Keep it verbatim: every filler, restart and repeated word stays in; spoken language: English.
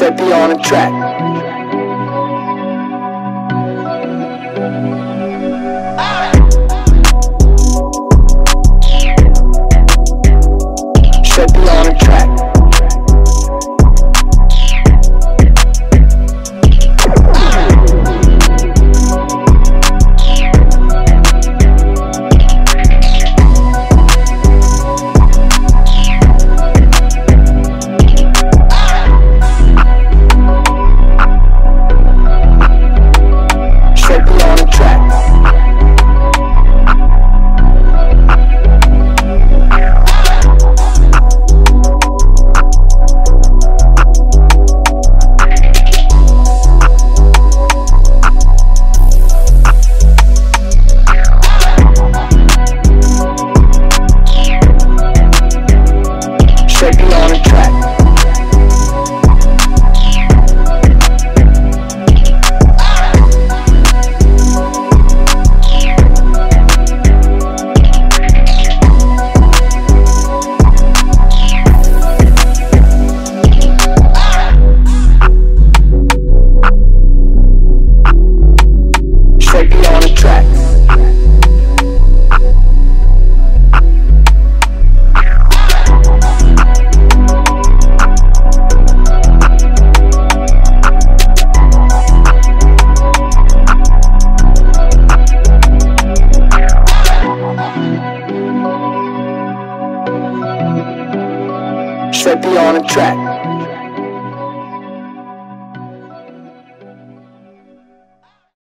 set be on a track. Set be on a track. Set be on a track.